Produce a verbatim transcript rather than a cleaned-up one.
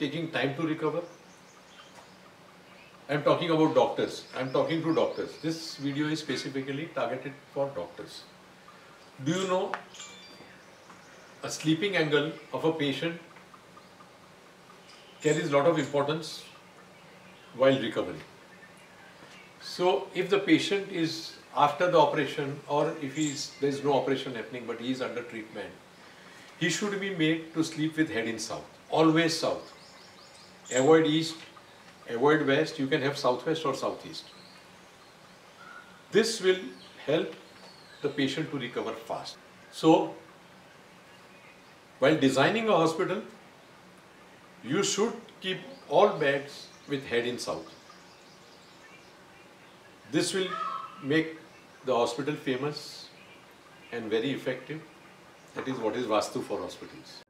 taking time to recover. I'm talking about doctors. I'm talking to doctors. This video is specifically targeted for doctors. Do you know a sleeping angle of a patient carries a lot of importance while recovering? So if the patient is after the operation, or if he's, there's no operation happening but he is under treatment, he should be made to sleep with head in south, always south. Avoid east, avoid west, you can have southwest or southeast. This will help the patient to recover fast. So, while designing a hospital, you should keep all beds with head in south. This will make the hospital famous and very effective. That is what is Vastu for hospitals.